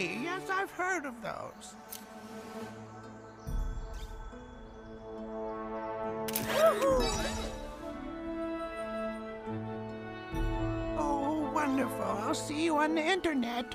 Maybe. Yes, I've heard of those. Oh, wonderful. I'll see you on the internet.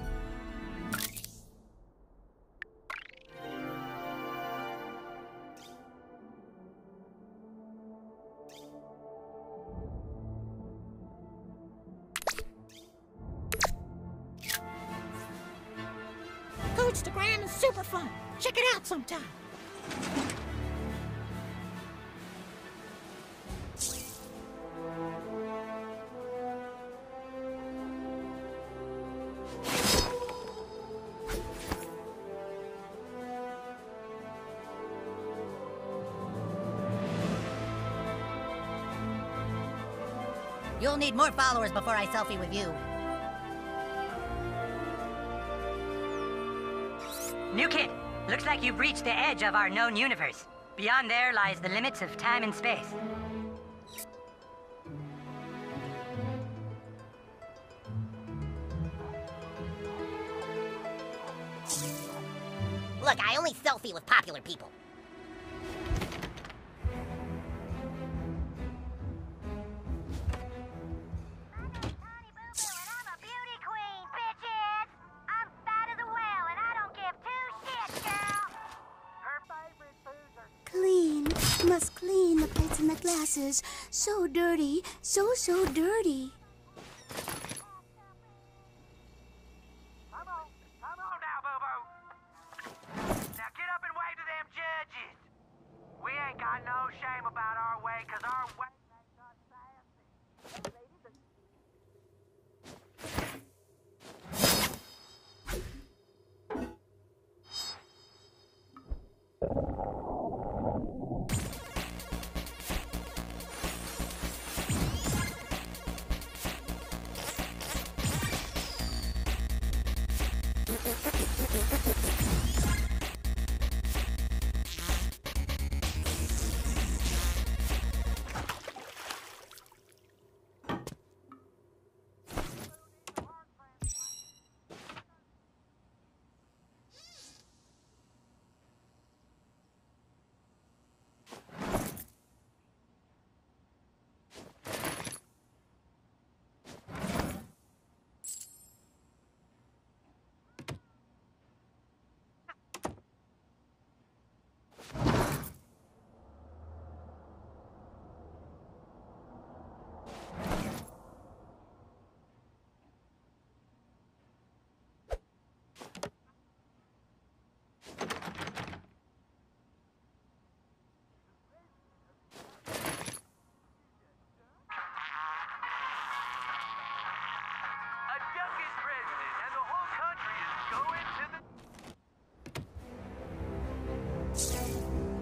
Instagram is super fun. Check it out sometime. You'll need more followers before I selfie with you. New kid, looks like you've reached the edge of our known universe. Beyond there lies the limits of time and space. Look, I only selfie with popular people. Must clean the plates and the glasses. So dirty, so dirty. Come on now, Boo-Boo. Now get up and wave to them judges. We ain't got no shame about our way, cause our way ain't got fast.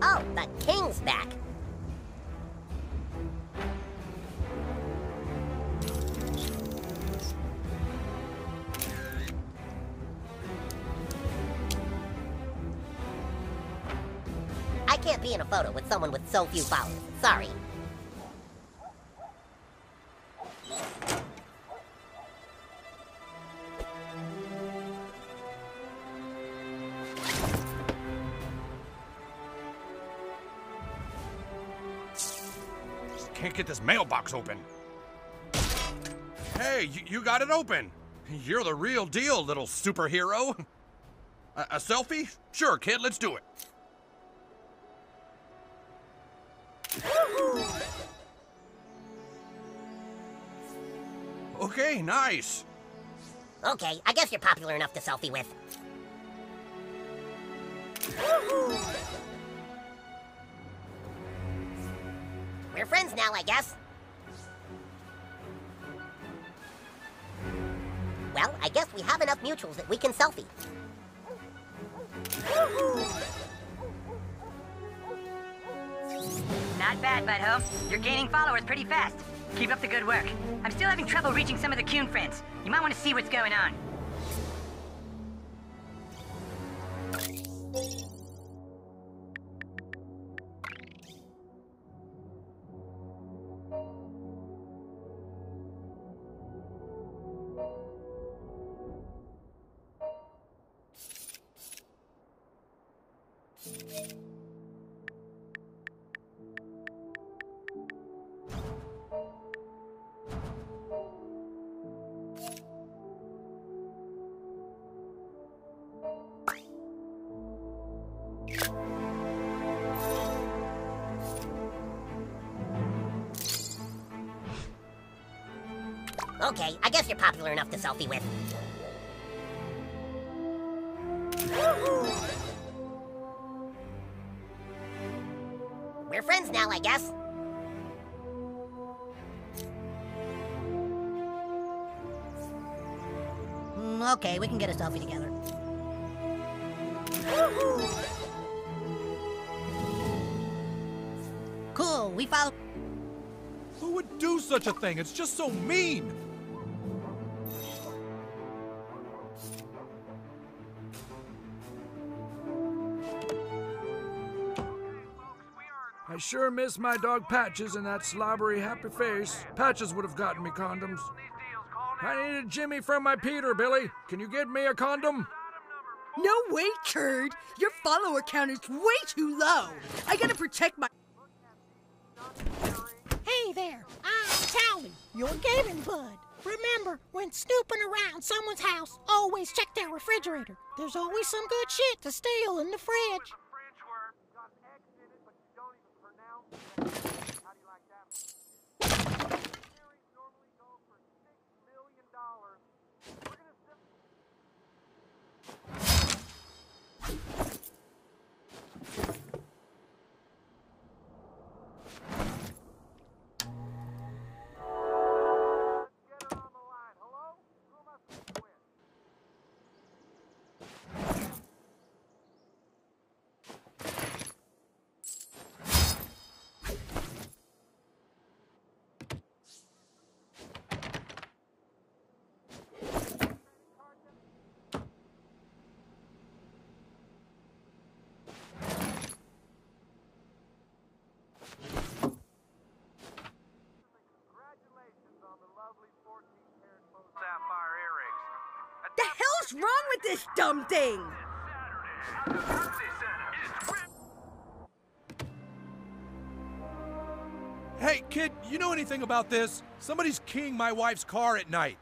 Oh, the king's back. I can't be in a photo with someone with so few followers. Sorry. Can't get this mailbox open. Hey, you got it open. You're the real deal, little superhero. A selfie? Sure, kid, let's do it. Okay, nice. Okay, I guess you're popular enough to selfie with. We're friends now, I guess. Well, I guess we have enough mutuals that we can selfie. Not bad, Budho. You're gaining followers pretty fast. Keep up the good work. I'm still having trouble reaching some of the Coon friends. You might want to see what's going on. Okay, I guess you're popular enough to selfie with. We're friends now, I guess. Okay, we can get a selfie together. Cool, we followed. Who would do such a thing? It's just so mean! I sure miss my dog Patches and that slobbery happy face. Patches would have gotten me condoms. I needed Jimmy from my Peter, Billy. Can you get me a condom? No way, Turd. Your follower count is way too low. I gotta protect my... Hey there, I'm Tally, your gaming bud. Remember, when snooping around someone's house, always check their refrigerator. There's always some good shit to steal in the fridge. What's wrong with this dumb thing? Hey, kid, you know anything about this? Somebody's keying my wife's car at night.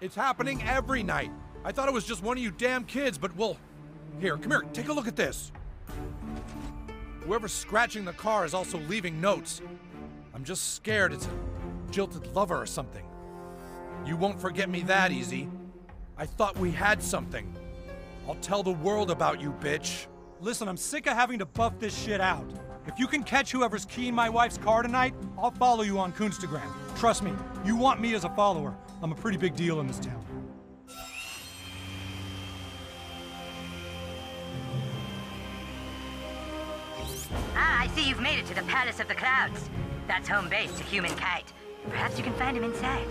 It's happening every night. I thought it was just one of you damn kids, but well... Here, come here, take a look at this. Whoever's scratching the car is also leaving notes. I'm just scared it's a jilted lover or something. You won't forget me that easy. I thought we had something. I'll tell the world about you, bitch. Listen, I'm sick of having to buff this shit out. If you can catch whoever's keying my wife's car tonight, I'll follow you on Coonstagram. Trust me, you want me as a follower. I'm a pretty big deal in this town. Ah, I see you've made it to the Palace of the Clouds. That's home base to humankind. Perhaps you can find him inside.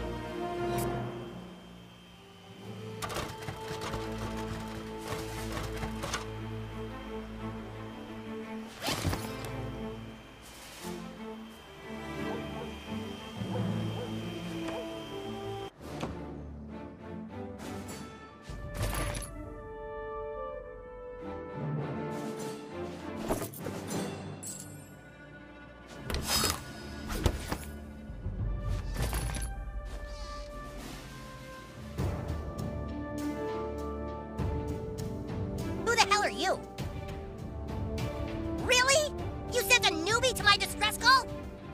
Really? You sent a newbie to my distress call?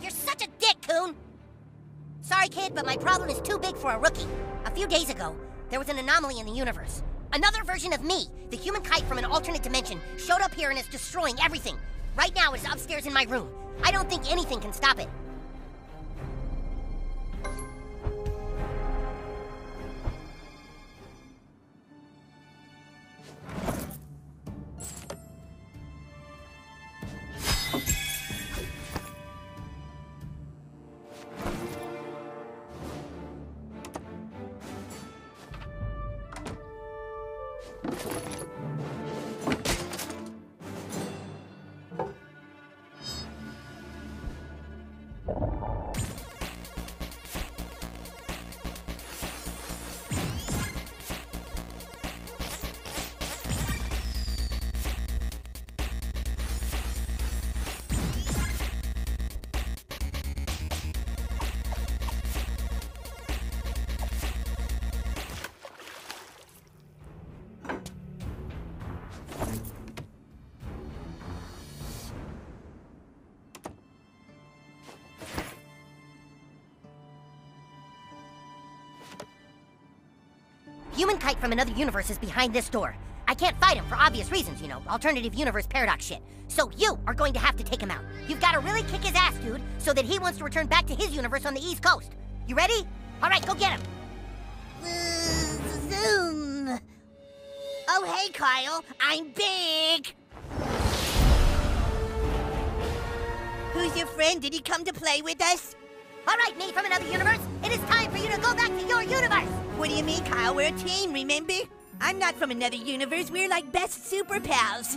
You're such a dick, Coon! Sorry, kid, but my problem is too big for a rookie. A few days ago, there was an anomaly in the universe. Another version of me, the human kite from an alternate dimension, showed up here and is destroying everything. Right now, it's upstairs in my room. I don't think anything can stop it. Human Kite from another universe is behind this door. I can't fight him for obvious reasons, you know, alternative universe paradox shit. So you are going to have to take him out. You've got to really kick his ass, dude, so that he wants to return back to his universe on the East Coast. You ready? All right, go get him. Zoom. Oh, hey, Kyle, I'm big. Who's your friend? Did he come to play with us? All right, me from another universe, it is time for you to go back to your universe. What do you mean, Kyle? We're a team, remember? I'm not from another universe. We're like best super pals.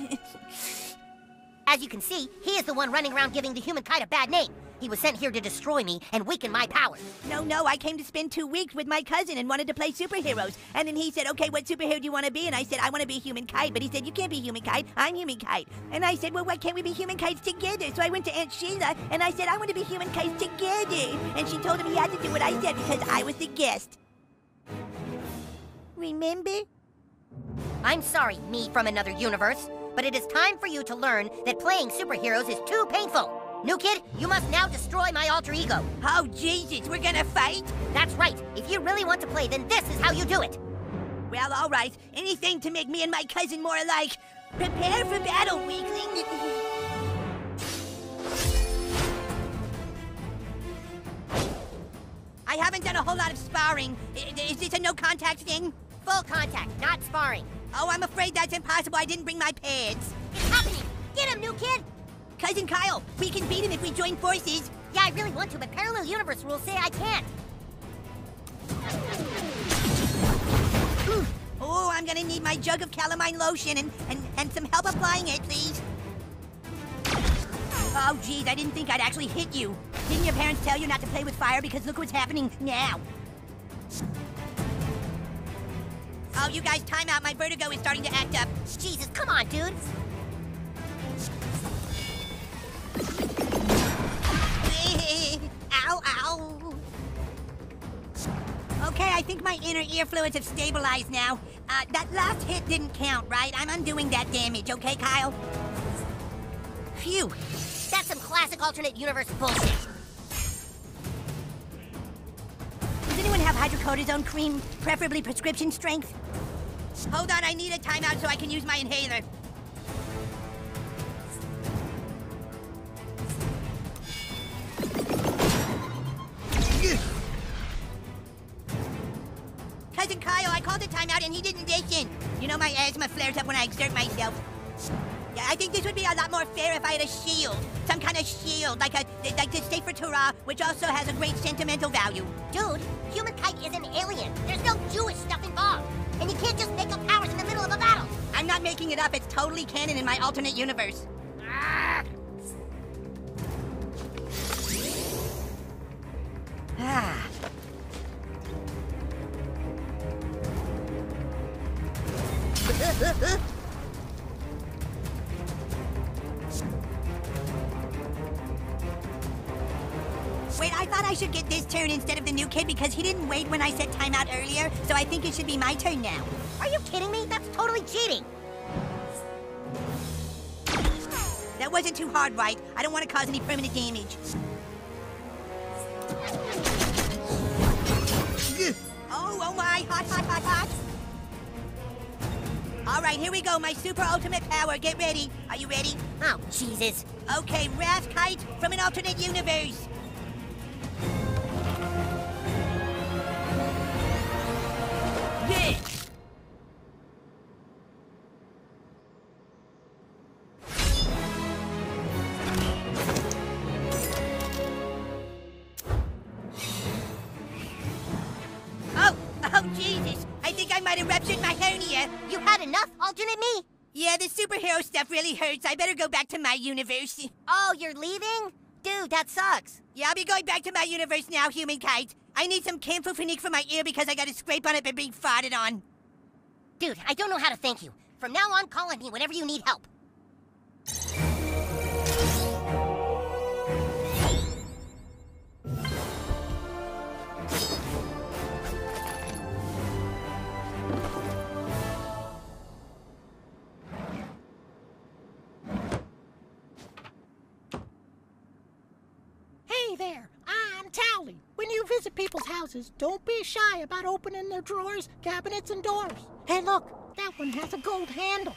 As you can see, he is the one running around giving the Human Kite a bad name. He was sent here to destroy me and weaken my powers. No, I came to spend 2 weeks with my cousin and wanted to play superheroes. And then he said, okay, what superhero do you want to be? And I said, I want to be Human Kite. But he said, you can't be Human Kite, I'm Human Kite. And I said, well, why can't we be Human Kites together? So I went to Aunt Sheila and I said, I want to be Human Kites together. And she told him he had to do what I said because I was the guest. Remember? I'm sorry, me from another universe, but it is time for you to learn that playing superheroes is too painful. New kid, you must now destroy my alter ego. Oh, Jesus, we're gonna fight? That's right. If you really want to play, then this is how you do it. Well, all right. Anything to make me and my cousin more alike. Prepare for battle, weakling. I haven't done a whole lot of sparring. Is this a no-contact thing? Full contact, not sparring. Oh, I'm afraid that's impossible. I didn't bring my pads. It's happening. Get him, new kid. Cousin Kyle, we can beat him if we join forces. Yeah, I really want to, but parallel universe rules say I can't. Oh, I'm gonna need my jug of calamine lotion and some help applying it, please. Oh, geez, I didn't think I'd actually hit you. Didn't your parents tell you not to play with fire because look what's happening now? Oh, you guys, time out. My vertigo is starting to act up. Jesus, come on, dudes. Ow, ow. Okay, I think my inner ear fluids have stabilized now. That last hit didn't count, right? I'm undoing that damage, okay, Kyle? Phew. That's some classic alternate universe bullshit. Does anyone have hydrocodone cream, preferably prescription strength? Hold on, I need a timeout so I can use my inhaler. Cousin Kyle, I called a timeout and he didn't listen. You know my asthma flares up when I exert myself. Yeah, I think this would be a lot more fair if I had a shield. Some kind of shield, like the Safer Torah, which also has a great sentimental value. Dude, Human Kite is an alien. There's no Jewish stuff involved. And you can't just make up powers in the middle of a battle. I'm not making it up. It's totally canon in my alternate universe. Wait, I thought I should get this turn instead of the new kid because he didn't wait when I said timeout earlier, so I think it should be my turn now. Are you kidding me? That's totally cheating. That wasn't too hard, right? I don't want to cause any permanent damage. Oh my, hot. All right, here we go, my super ultimate power. Get ready. Are you ready? Oh, Jesus. Okay, Wrath Kite from an alternate universe. Yeah, the superhero stuff really hurts. I better go back to my universe. Oh, you're leaving? Dude, that sucks. Yeah, I'll be going back to my universe now, Human Kite. I need some camphophonique for my ear because I got a scrape on it by being farted on. Dude, I don't know how to thank you. From now on, call on me whenever you need help. There, I'm Tom Towley. When you visit people's houses, don't be shy about opening their drawers, cabinets, and doors. Hey, look, that one has a gold handle.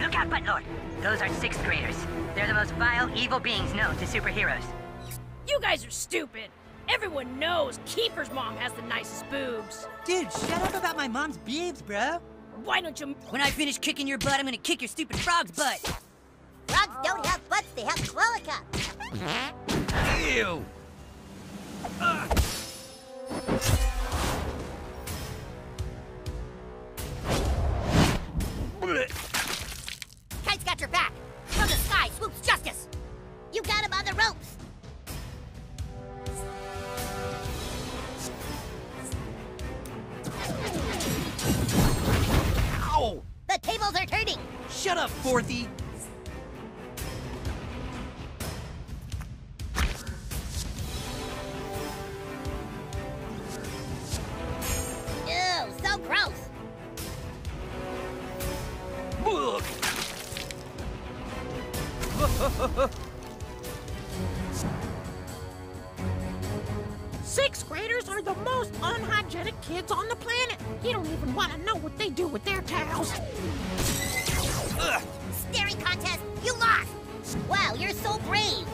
Look out, Buttlord! Those are sixth graders. They're the most vile, evil beings known to superheroes. You guys are stupid! Everyone knows Keeper's mom has the nicest boobs. Dude, shut up about my mom's boobs, bro. Why don't you... When I finish kicking your butt, I'm gonna kick your stupid frog's butt. Frogs don't have butts, they have cloaca. Ew! Kite's got your back. From the sky swoops justice. You got him on the ropes. Ow! The tables are turning. Shut up, Forthy. Ew, so gross. Look. Sixth graders are the most unhygienic kids on the planet. You don't even want to know what they do with their towels. Ugh. Staring contest, you lost. Wow, you're so brave.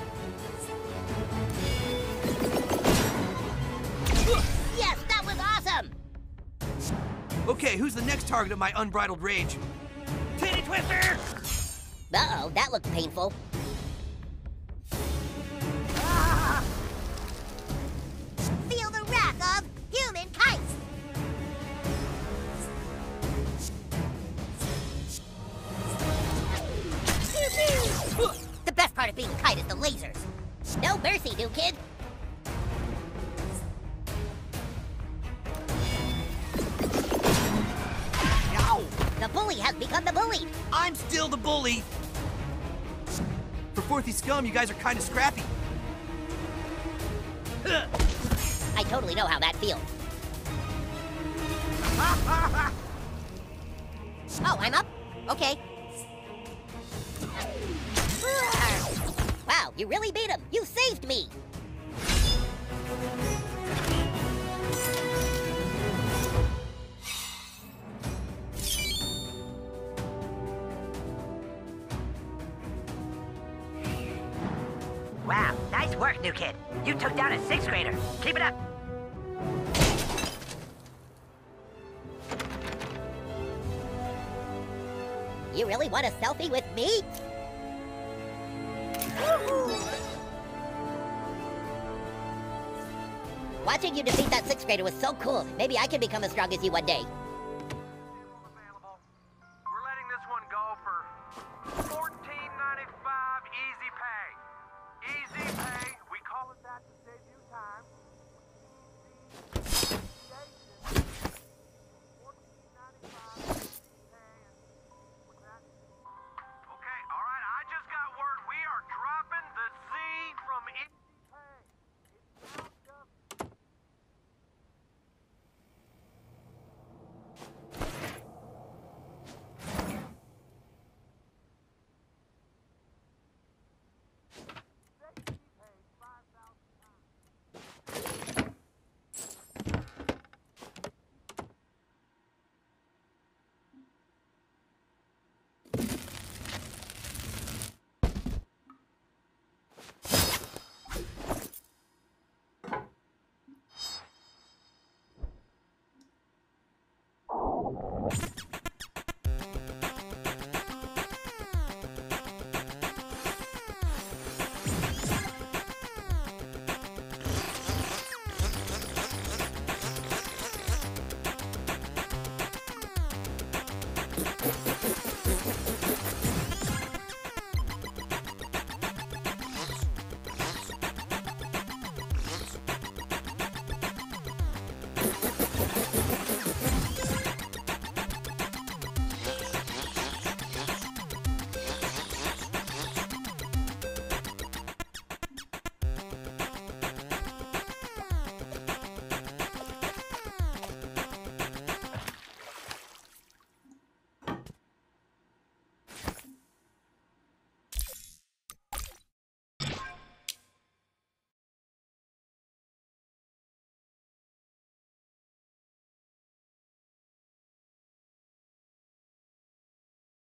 Yes, that was awesome. Okay, who's the next target of my unbridled rage? Titty Twister! Uh-oh, that looked painful. Ah! Feel the wrath of human kites! The best part of being a kite is the lasers. No mercy, new kid. The bully has become the bully. I'm still the bully. For Forthy scum, you guys are kind of scrappy. I totally know how that feels. Oh, I'm up? Okay. Wow, you really beat him. You saved me. Wow, nice work, new kid. You took down a sixth grader. Keep it up. You really want a selfie with me? Watching you defeat that sixth grader was so cool. Maybe I can become as strong as you one day.